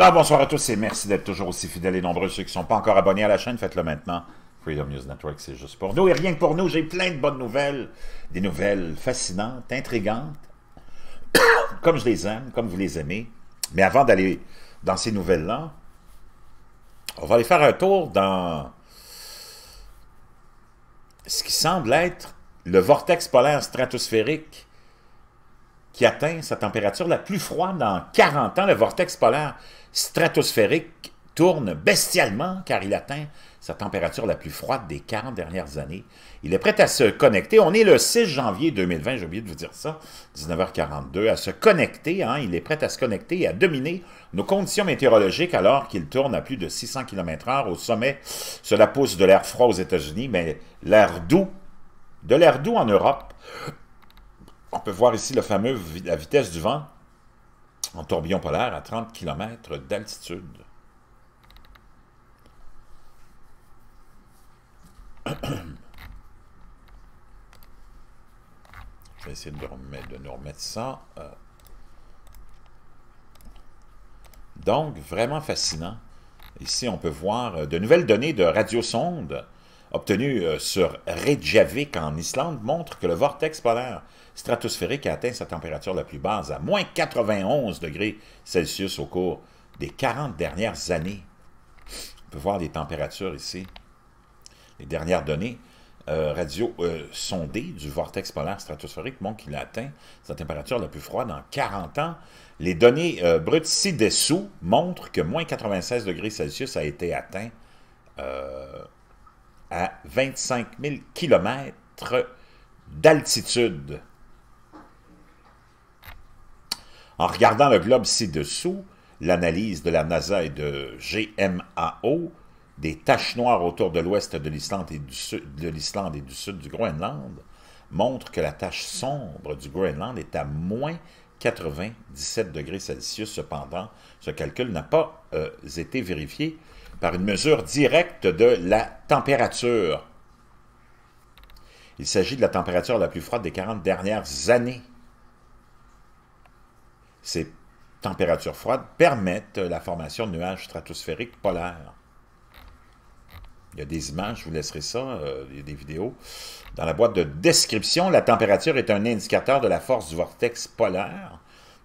Alors, bonsoir à tous et merci d'être toujours aussi fidèles et nombreux. Ceux qui ne sont pas encore abonnés à la chaîne, faites-le maintenant. Freedom News Network, c'est juste pour nous. Et rien que pour nous, j'ai plein de bonnes nouvelles. Des nouvelles fascinantes, intrigantes, comme je les aime, comme vous les aimez. Mais avant d'aller dans ces nouvelles-là, on va aller faire un tour dans ce qui semble être le vortex polaire stratosphérique qui atteint sa température la plus froide en 40 ans. Le vortex polaire stratosphérique tourne bestialement car il atteint sa température la plus froide des 40 dernières années. Il est prêt à se connecter. On est le 6 janvier 2020, j'ai oublié de vous dire ça, 19h42, à se connecter. Hein, il est prêt à se connecter et à dominer nos conditions météorologiques alors qu'il tourne à plus de 600 km/h au sommet. Cela pousse de l'air froid aux États-Unis, mais l'air doux, de l'air doux en Europe. On peut voir ici le fameux la vitesse du vent en tourbillon polaire à 30 km d'altitude. Je vais essayer de nous remettre ça. Donc, vraiment fascinant. Ici, on peut voir de nouvelles données de radiosondes obtenues sur Reykjavik en Islande montrent que le vortex polaire stratosphérique a atteint sa température la plus basse à moins 91 degrés Celsius au cours des 40 dernières années. On peut voir les températures ici. Les dernières données radio-sondées du vortex polaire stratosphérique montrent qu'il a atteint sa température la plus froide en 40 ans. Les données brutes ci-dessous montrent que moins 96 degrés Celsius a été atteint à 25 000 km d'altitude. En regardant le globe ci-dessous, l'analyse de la NASA et de GMAO des taches noires autour de l'ouest de l'Islande et du sud du Groenland montrent que la tache sombre du Groenland est à moins 97 degrés Celsius. Cependant, ce calcul n'a pas été vérifié par une mesure directe de la température. Il s'agit de la température la plus froide des 40 dernières années. Ces températures froides permettent la formation de nuages stratosphériques polaires. Il y a des images, je vous laisserai ça, il y a des vidéos. Dans la boîte de description, la température est un indicateur de la force du vortex polaire,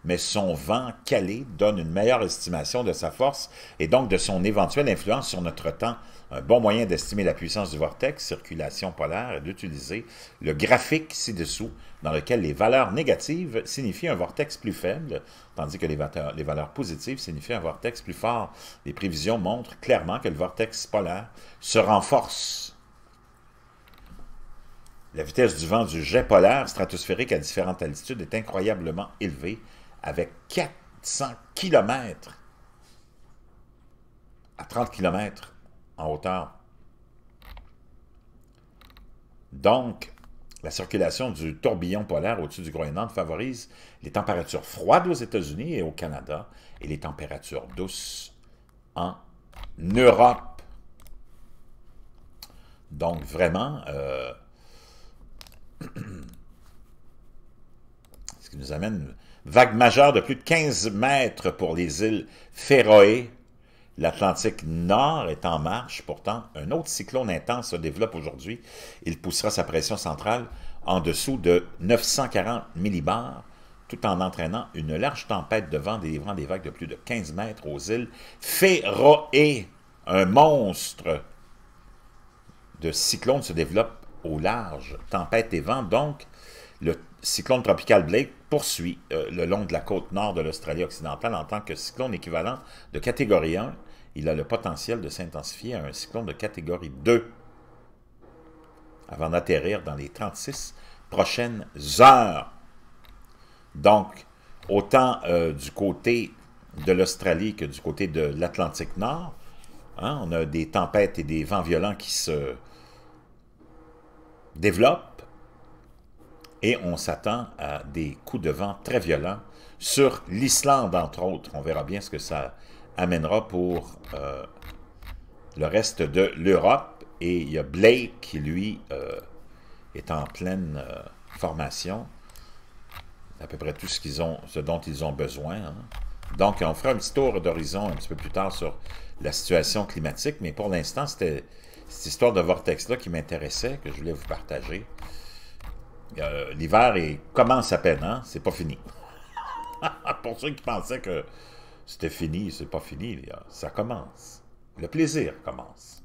mais son vent calé donne une meilleure estimation de sa force et donc de son éventuelle influence sur notre temps. Un bon moyen d'estimer la puissance du vortex, circulation polaire, est d'utiliser le graphique ci-dessous, dans lequel les valeurs négatives signifient un vortex plus faible, tandis que les valeurs positives signifient un vortex plus fort. Les prévisions montrent clairement que le vortex polaire se renforce. La vitesse du vent du jet polaire stratosphérique à différentes altitudes est incroyablement élevée, avec 400 km à 30 km en hauteur. Donc, la circulation du tourbillon polaire au-dessus du Groenland favorise les températures froides aux États-Unis et au Canada et les températures douces en Europe. Donc, vraiment, ce qui nous amène... Vague majeure de plus de 15 mètres pour les îles Féroé. L'Atlantique Nord est en marche. Pourtant, un autre cyclone intense se développe aujourd'hui. Il poussera sa pression centrale en dessous de 940 millibars, tout en entraînant une large tempête de vent délivrant des vagues de plus de 15 mètres aux îles Féroé. Un monstre de cyclone se développe au large. Tempête et vent, donc, le cyclone tropical Blake poursuit le long de la côte nord de l'Australie occidentale en tant que cyclone équivalent de catégorie 1. Il a le potentiel de s'intensifier à un cyclone de catégorie 2 avant d'atterrir dans les 36 prochaines heures. Donc, autant du côté de l'Australie que du côté de l'Atlantique Nord, hein, on a des tempêtes et des vents violents qui se développent. Et on s'attend à des coups de vent très violents sur l'Islande, entre autres. On verra bien ce que ça amènera pour le reste de l'Europe. Et il y a Blake qui, lui, est en pleine formation. À peu près tout ce dont ils ont besoin. Hein. Donc, on fera un petit tour d'horizon un petit peu plus tard sur la situation climatique, mais pour l'instant, c'était cette histoire de vortex-là qui m'intéressait, que je voulais vous partager. L'hiver commence à peine, hein? C'est pas fini. Pour ceux qui pensaient que c'était fini, c'est pas fini, ça commence. Le plaisir commence.